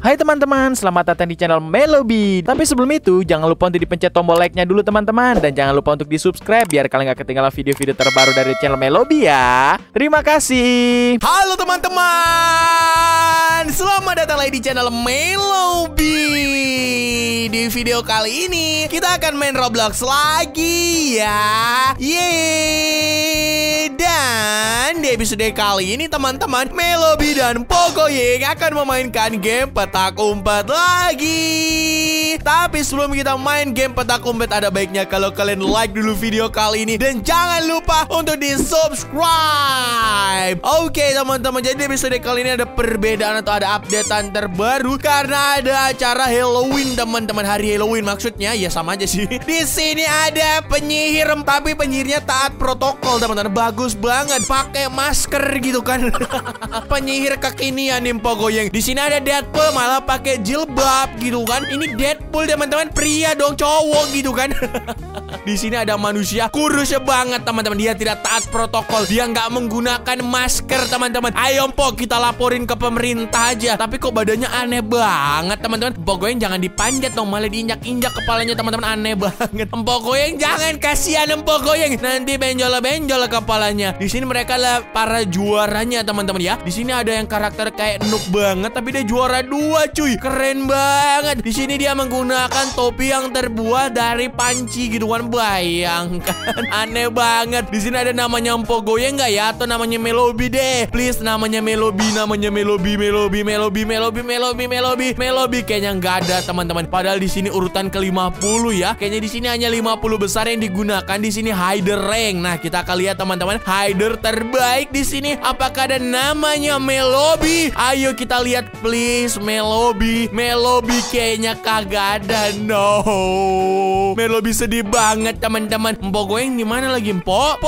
Hai teman-teman, selamat datang di channel Melobi. Tapi sebelum itu, jangan lupa untuk dipencet tombol like-nya dulu teman-teman. Dan jangan lupa untuk di-subscribe biar kalian gak ketinggalan video-video terbaru dari channel Melobi ya. Terima kasih. Halo teman-teman, selamat datang lagi di channel Melobi. Di video kali ini, kita akan main Roblox lagi ya. Yeay. Dan di episode kali ini teman-teman, Melobi dan Pocoyek akan memainkan game petak umpet lagi. Tapi sebelum kita main game petak umpet, ada baiknya kalau kalian like dulu video kali ini dan jangan lupa untuk di-subscribe. Oke teman-teman, jadi episode kali ini ada perbedaan atau ada updatean terbaru karena ada acara Halloween teman-teman, hari Halloween maksudnya ya, sama aja sih. Di sini ada penyihir tapi penyihirnya taat protokol teman-teman. Bagus banget, pakai masker gitu kan. Penyihir kekinian Mpok Goyeng. Di sini ada Deadpool malah pakai jilbab gitu kan. Ini Deadpool teman-teman, pria dong, cowok gitu kan. Di sini ada manusia kurusnya banget teman-teman. Dia tidak taat protokol, dia nggak menggunakan masker teman-teman. Ayo Mpok, kita laporin ke pemerintah aja. Tapi kok badannya aneh banget teman-teman. Mpok Goyeng jangan dipanjat dong, malah diinjak-injak kepalanya teman-teman, aneh banget. Mpok Goyeng jangan, kasihan Mpok Goyeng, nanti benjol-benjol kepalanya. Di sini mereka lah para juaranya teman-teman ya. Di sini ada yang karakter kayak noob banget tapi dia juara 2 cuy, keren banget. Di sini dia menggunakan topi yang terbuat dari panci gitu kan. Bayangkan, aneh banget. Di sini ada namanya Mpok Goyeng nggak ya, atau namanya Melobi deh, please. Namanya Melobi, Melobi kayaknya nggak ada teman-teman. Padahal di sini urutan ke-50 ya. Kayaknya di sini hanya 50 besar yang digunakan. Di sini hider rank. Nah, kita akan lihat teman-teman hider terbaik di sini. Apakah ada namanya Melobi? Ayo kita lihat please. Melobi, Melobi kayaknya kagak ada. No. Melobi sedih banget teman-teman. Mpok Goyeng di mana lagi, Mpok?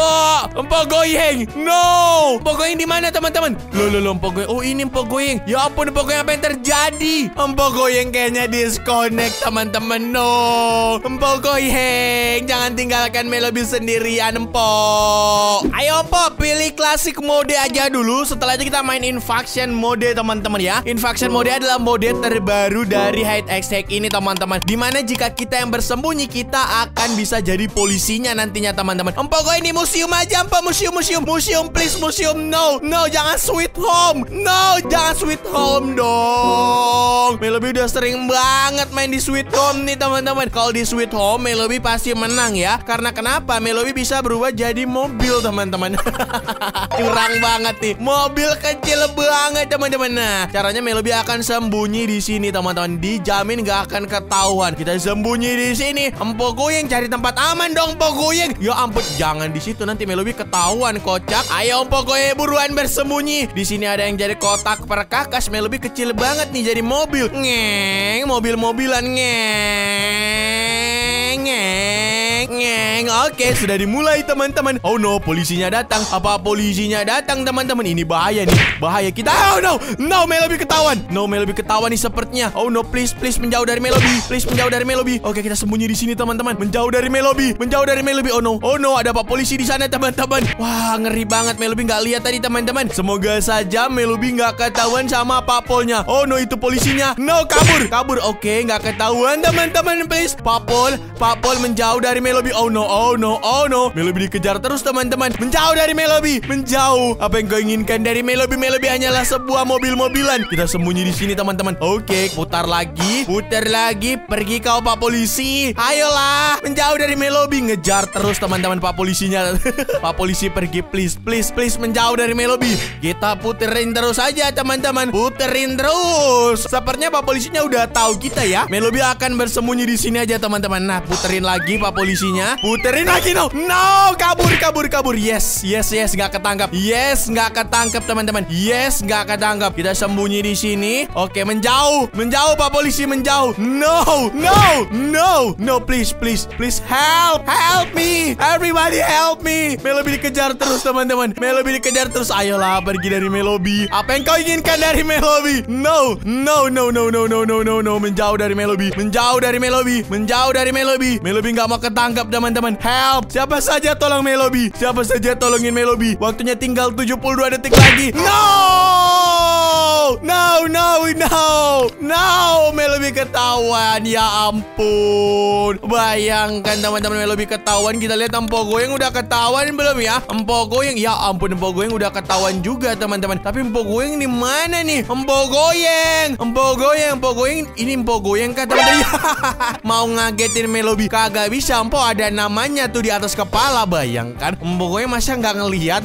Mpok Goyeng. No. Mpok Goyeng di mana teman-teman? Lo Mpok Goyeng. Oh, ini Mpok Goyeng. Ya ampun Mpok Goyeng, apa yang terjadi? Mpok Goyeng kayaknya disconnect teman-teman. No. Mpok Goyeng, jangan tinggalkan Melobi sendirian Mpok. Ayo Mpok, pilih klasik mode aja dulu. Setelah itu kita main invasion mode teman-teman ya. Invasion mode adalah mode terbaru dari hide and seek ini teman-teman, dimana jika kita yang bersembunyi, kita akan bisa jadi polisinya nantinya teman-teman. Mpok Goyeng di museum aja Mpok. Museum please, museum. No, jangan sweet home. No, jangan sweet home dong. Melobi udah sering banget main di Sweet Home nih teman-teman. Kalau di Sweet Home Melobi pasti menang ya. Karena kenapa? Melobi bisa berubah jadi mobil teman-teman. Curang banget nih, mobil kecil banget teman-teman. Nah, caranya Melobi akan sembunyi di sini teman-teman. Dijamin gak akan ketahuan. Kita sembunyi di sini. Mpok Goyeng cari tempat aman dong Mpok Goyeng. Ya ampun, jangan di situ, nanti Melobi ketahuan kocak. Ayo Mpok Goyeng buruan bersembunyi. Di sini ada yang jadi kotak perkakas. Melobi kecil banget nih jadi mobil. Ngeng, mobil-mobilan ngeng. Oke, sudah dimulai teman-teman. Oh no, polisinya datang. Apa polisinya datang teman-teman? Ini bahaya nih, bahaya kita. Oh no, Melobi ketahuan. Melobi ketahuan nih sepertinya. Oh no, please menjauh dari Melobi. Oke, kita sembunyi di sini teman-teman. Menjauh dari Melobi. Oh no, ada apa polisi di sana teman-teman? Wah, ngeri banget. Melobi nggak lihat tadi teman-teman. Semoga saja Melobi nggak ketahuan sama papolnya. Oh no, itu polisinya. No, kabur. Oke, nggak ketahuan teman-teman, please. Papol menjauh dari Melobi. Oh no. Melobi dikejar terus teman-teman. Menjauh dari Melobi. Apa yang kau inginkan dari Melobi? Melobi hanyalah sebuah mobil-mobilan. Kita sembunyi di sini teman-teman. Oke, putar lagi. Pergi kau Pak Polisi. Ayolah, menjauh dari Melobi. Ngejar terus teman-teman Pak Polisinya. Pak Polisi pergi please, menjauh dari Melobi. Kita puterin terus aja teman-teman. Sepertinya Pak Polisinya udah tahu kita ya. Melobi akan bersembunyi di sini aja teman-teman. Nah, puterin lagi Pak Polisinya. Puterin lagi. No, kabur. Yes, nggak ketangkap. Yes, nggak ketangkap teman-teman. Kita sembunyi di sini. Oke, menjauh Pak Polisi, menjauh. No, please help me, everybody help me. Melobi dikejar terus teman-teman. Ayolah, pergi dari Melobi. Apa yang kau inginkan dari Melobi? No, menjauh dari Melobi. Melobi nggak mau ketangkap teman-teman. Help, siapa saja tolong Melobi. Siapa saja tolongin Melobi. Waktunya tinggal 72 detik lagi. No! No, Melobi ketahuan. Ya ampun. Bayangkan teman-teman, Melobi ketahuan. Kita lihat Mpok Goyeng udah ketahuan belum ya? Mpok Goyeng, ya ampun, Mpok Goyeng udah ketahuan juga teman-teman. Tapi Mpok Goyeng di mana nih? Mpok Goyeng. Ini Mpok Goyeng kata teman-teman. Mau ngagetin Melobi kagak bisa. Mpok ada namanya tuh di atas kepala. Bayangkan Mpok Goyeng masa nggak ngelihat.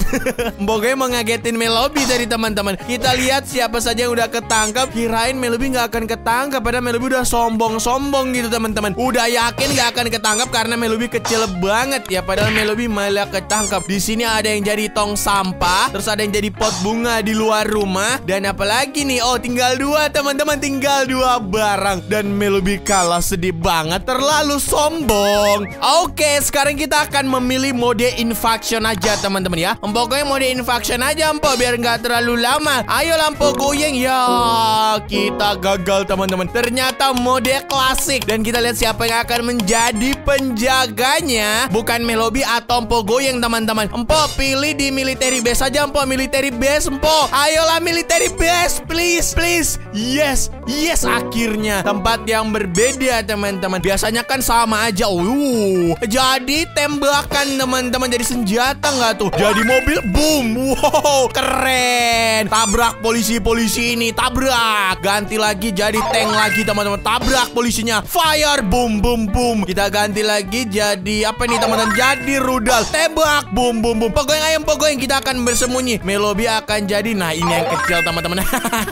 Mpok Goyeng mengagetin Melobi tadi teman-teman. Kita lihat siapa saja yang udah ketangkap. Kirain Melobi nggak akan ketangkap, padahal Melobi udah sombong-sombong gitu teman-teman. Udah yakin nggak akan ketangkap karena Melobi kecil banget ya. Padahal Melobi malah ketangkap. Di sini ada yang jadi tong sampah, terus ada yang jadi pot bunga di luar rumah, dan apalagi nih. Oh, tinggal dua teman-teman, tinggal dua barang, dan Melobi kalah. Sedih banget, terlalu sombong. Oke, sekarang kita akan memilih mode infection aja teman-teman ya. Mpok Goyeng mode infection aja Mpok, biar nggak terlalu lama. Ayo Mpok Goyeng. Ya, kita gagal teman-teman. Ternyata mode klasik. Dan kita lihat siapa yang akan menjadi penjaganya. Bukan Melobi atau Mpok Goyeng teman-teman. Mpok pilih di military base aja Mpok. Military base Mpok. Ayolah military base, please, please. Yes, yes, akhirnya tempat yang berbeda teman-teman. Biasanya kan sama aja. Jadi tembakan teman-teman, jadi senjata nggak tuh, jadi mobil. Boom. Wow, keren. Tabrak polisi-polisi ini, tabrak. Ganti lagi jadi tank lagi teman-teman. Tabrak polisinya. Fire. Boom boom boom. Kita ganti lagi jadi apa nih teman-teman? Jadi rudal. Tembak. Boom boom boom. Mpok Goyeng, ayam Mpok Goyeng. Kita akan bersembunyi. Melobi akan jadi, nah ini yang kecil teman-teman.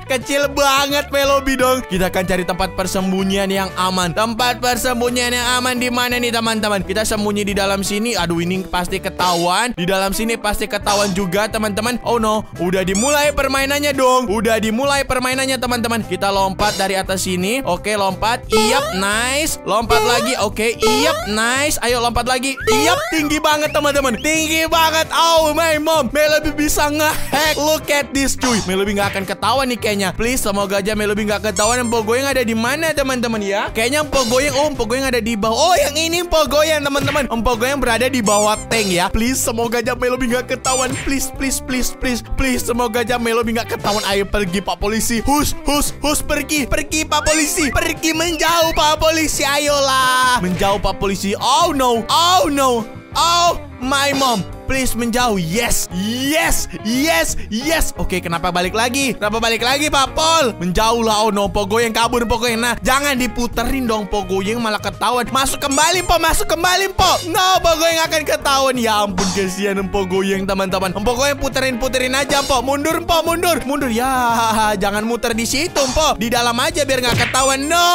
Kecil banget Melobi dong. Kita akan cari tempat persembunyian yang aman. Tempat persembunyian yang aman di mana nih teman-teman? Kita sembunyi di dalam sini. Aduh, ini pasti ketahuan. Di dalam sini pasti ketahuan juga teman-teman. Oh no, udah dimulai permainannya dong. Udah dimulai permainannya teman-teman. Kita lompat dari atas sini. Oke, lompat. Iyap, nice. Lompat lagi. Oke, iyap, nice. Ayo lompat lagi. Iyap, tinggi banget teman-teman. Tinggi banget. Oh my mom, Melobi bisa ngehack. Look at this cuy. Melobi nggak akan ketahuan nih kayaknya. Please, semoga aja Melobi nggak ketahuan. Mpok Goyeng ada di mana teman-teman ya? Kayaknya Mpok Goyeng, oh Mpok Goyeng ada di bawah. Oh, yang ini Mpok Goyeng teman-teman. Mpok Goyeng berada di bawah tank ya. Please, semoga aja Melobi nggak ketahuan. Please, please, please, please, please. Semoga aja Melobi nggak ketahuan. Ayo pergi Pak Polisi. Hus, hus, hus, pergi, pergi Pak Polisi. Pergi menjauh Pak Polisi. Ayolah, menjauh Pak Polisi. Oh no, oh no, oh my mom. Please menjauh. Yes, yes, yes, yes. Oke, kenapa balik lagi? Kenapa balik lagi Pak Pol? Menjauh lah. Oh no, Mpok Goyeng kabur Mpok Goyeng. Nah, jangan diputerin dong Mpok Goyeng, malah ketahuan. Masuk kembali Mpok, masuk kembali Mpok. No, Mpok Goyeng akan ketahuan. Ya ampun, kasihan Mpok Goyeng teman-teman. Mpok Goyeng puterin aja Mpok. Mundur Mpok, mundur, mundur. Ya, jangan muter di situ Mpok. Di dalam aja biar nggak ketahuan. No,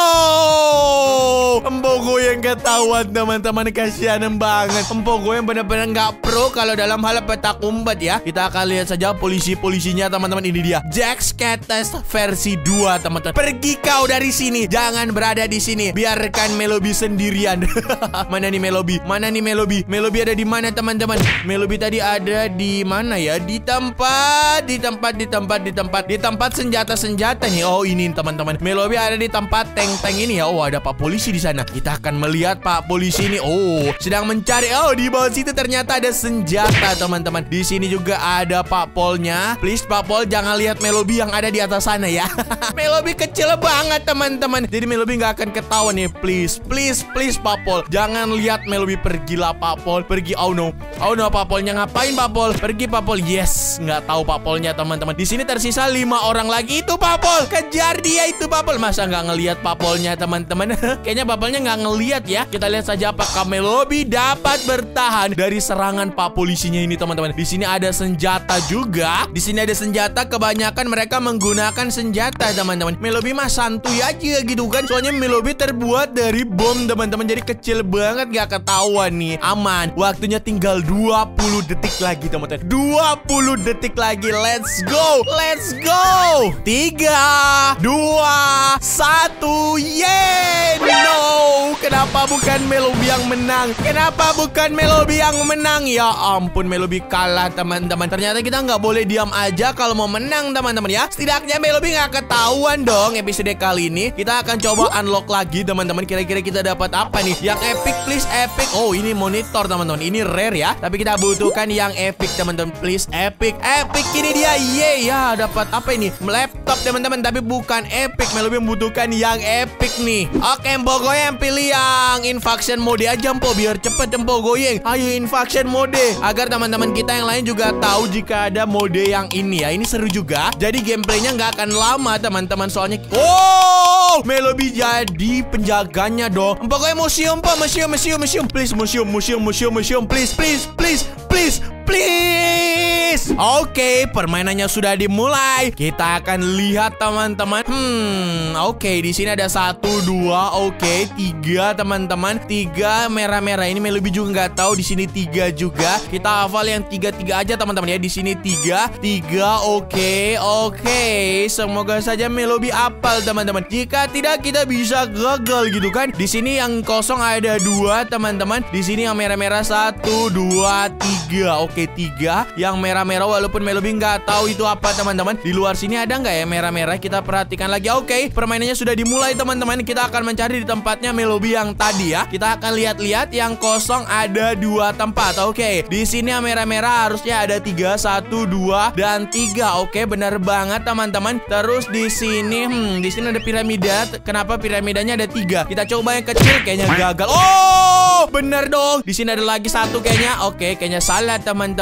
Mpok Goyeng ketahuan teman-teman. Kasihan banget Mpok Goyeng, bener-bener nggak pro kalau dalam hal petak umpet ya. Kita akan lihat saja polisi-polisinya teman-teman. Ini dia Jack Skates versi 2 teman-teman. Pergi kau dari sini, jangan berada di sini, biarkan Melobi sendirian. Mana nih Melobi? Mana nih Melobi? Melobi ada di mana teman-teman? Melobi tadi ada di mana ya? Di tempat senjata-senjata nih. Oh ini teman-teman, Melobi ada di tempat tank-tank ini ya. Oh ada Pak Polisi di sana. Kita akan melihat Pak Polisi ini. Oh sedang mencari. Oh di bawah situ ternyata ada senjata teman-teman. Di sini juga ada Pak Polnya. Please Pak Pol, jangan lihat Melobi yang ada di atas sana ya. Melobi kecil banget teman-teman, jadi Melobi nggak akan ketahuan nih. Please, please, please Pak Pol, jangan lihat Melobi. Pergilah Pak Pol, pergi. Oh no, oh no, Pak Polnya ngapain Pak Pol? Pergi Pak Pol. Yes, nggak tahu Pak Polnya teman-teman. Di sini tersisa 5 orang lagi. Itu Pak Pol, kejar dia itu Pak Pol. Masa nggak ngelihat Pak Polnya teman-teman? Kayaknya Pak Polnya nggak ngelihat ya. Kita lihat saja apakah Melobi dapat bertahan dari serangan Pak Pol. Polisinya ini teman-teman. Di sini ada senjata juga. Di sini ada senjata. Kebanyakan mereka menggunakan senjata teman-teman. Melobi mah santuy aja gitu kan. Soalnya Melobi terbuat dari bom teman-teman. Jadi kecil banget, gak ketahuan nih. Aman. Waktunya tinggal 20 detik lagi teman-teman. 20 detik lagi. Let's go, let's go. 3, 2, 1. Yeay. No. Kenapa Kenapa bukan Melobi yang menang? Kenapa bukan Melobi yang menang? Ya ampun, Melobi kalah teman-teman. Ternyata kita nggak boleh diam aja kalau mau menang teman-teman ya. Setidaknya Melobi nggak ketahuan dong. Episode kali ini kita akan coba unlock lagi teman-teman. Kira-kira kita dapat apa nih? Yang epic please, epic. Oh ini monitor teman-teman. Ini rare ya. Tapi kita butuhkan yang epic teman-teman. Please epic. Epic ini dia. Yeay ya, dapat apa ini? Laptop teman-teman. Tapi bukan epic. Melobi membutuhkan yang epic nih. Oke Mpok Goyeng pilih yang invasion mode aja Mpok, biar cepet Mpok Goyeng. Ayo invasion mode, agar teman-teman kita yang lain juga tahu jika ada mode yang ini ya. Ini seru juga, jadi gameplaynya nggak akan lama teman-teman. Soalnya oh Melobi jadi penjaganya dong. Mpok Goyeng museum Mpok, museum please, museum please. Oke, permainannya sudah dimulai. Kita akan lihat teman-teman. Oke, di sini ada 1, 2, oke, 3 teman-teman. 3 merah-merah ini Melobi juga nggak tahu. Di sini 3 juga. Kita hafal yang 3 aja teman-teman ya. Di sini 3, oke. Semoga saja Melobi hafal teman-teman. Jika tidak kita bisa gagal gitu kan. Di sini yang kosong ada 2 teman-teman. Di sini yang merah-merah 1, 2, 3. Oke 3 yang merah-merah, walaupun Melobi nggak tahu itu apa teman-teman. Di luar sini ada nggak ya merah-merah? Kita perhatikan lagi. Oke, permainannya sudah dimulai teman-teman. Kita akan mencari di tempatnya Melobi yang tadi ya. Kita akan lihat-lihat yang kosong ada 2 tempat. Oke, di sini yang merah-merah harusnya ada 3, 1, 2, dan 3. Oke, benar banget teman-teman. Terus di sini, di sini ada piramida. Kenapa piramidanya ada 3? Kita coba yang kecil, kayaknya gagal. Oh, benar dong. Di sini ada lagi 1 kayaknya. Oke, kayaknya salah teman-teman.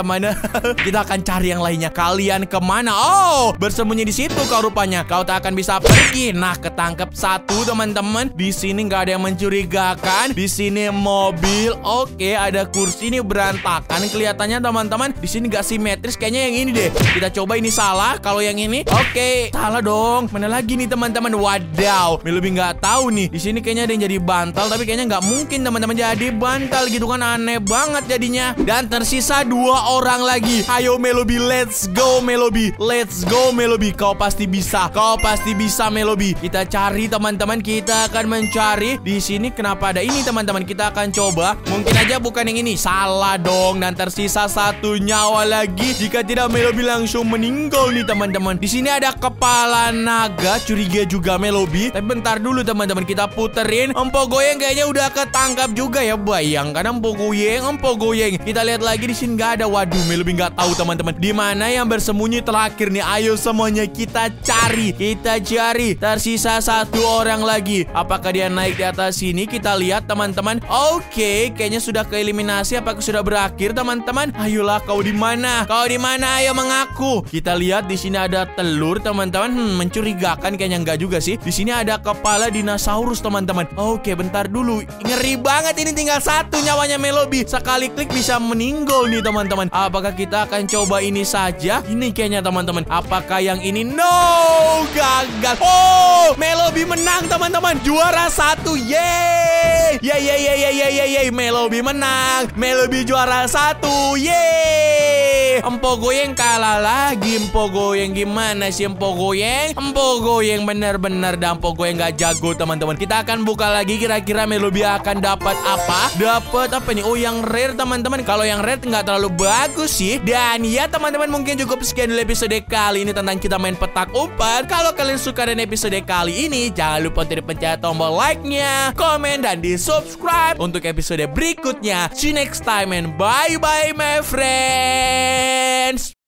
Kita akan cari yang lainnya. Kalian kemana? Oh, bersembunyi di situ kau rupanya. Kau tak akan bisa pergi. Nah, ketangkep 1 teman-teman. Di sini nggak ada yang mencurigakan. Di sini mobil. Oke, ada kursi ini berantakan kelihatannya teman-teman. Di sini nggak simetris. Kayaknya yang ini deh. Kita coba, ini salah. Kalau yang ini, oke, salah dong. Mana lagi nih teman-teman? Wadaw, Melobi nggak tahu nih. Di sini kayaknya ada yang jadi bantal, tapi kayaknya nggak mungkin teman-teman jadi bantal gitu kan, aneh banget jadinya. Dan tersisa 2 orang lagi. Ayo Melobi, let's go Melobi. Let's go Melobi. Kau pasti bisa. Kau pasti bisa Melobi. Kita cari teman-teman. Kita akan mencari. Di sini kenapa ada ini teman-teman? Kita akan coba. Mungkin aja bukan yang ini. Salah dong. Dan tersisa 1 nyawa lagi. Jika tidak Melobi langsung meninggal nih teman-teman. Di sini ada kepala naga. Curiga juga Melobi. Tapi bentar dulu teman-teman, kita puterin. Mpok Goyeng kayaknya udah ketangkap juga ya. Bayangkan Mpok Goyeng. Kita lihat lagi di sini. Nggak ada. Waduh, Melobi nggak tahu teman-teman di mana yang bersembunyi terakhir nih. Ayo semuanya kita cari, tersisa 1 orang lagi. Apakah dia naik di atas sini? Kita lihat teman-teman. Oke, kayaknya sudah keeliminasi. Apakah sudah berakhir teman-teman? Ayolah, kau di mana? Ayo mengaku. Kita lihat di sini ada telur teman-teman. Mencurigakan kayaknya nggak juga sih. Di sini ada kepala dinosaurus teman-teman. Oke, bentar dulu. Ngeri banget ini, tinggal 1 nyawanya Melobi. Sekali klik bisa meninggal nih teman-teman. Apakah kita akan coba ini saja? Ini kayaknya teman-teman. Apakah yang ini? No, gagal. Oh, Melobi menang teman-teman. Juara 1. Yeay. Yeay. Melobi menang. Melobi juara 1. Yeay. Mpok Goyeng kalah lagi. Mpok Goyeng gimana sih Mpok Goyeng? Mpok Goyeng bener-bener dan Mpok Goyeng gak jago teman-teman. Kita akan buka lagi. Kira-kira Melobi akan dapat apa? Dapat apa nih? Oh, yang rare teman-teman. Kalau yang rare nggak terlalu bagus sih. Dan ya teman-teman, mungkin cukup sekian dulu episode kali ini tentang kita main petak umpet. Kalau kalian suka dengan episode kali ini, jangan lupa untuk pencet tombol like-nya, komen, dan di subscribe untuk episode berikutnya. See you next time and bye-bye my friends.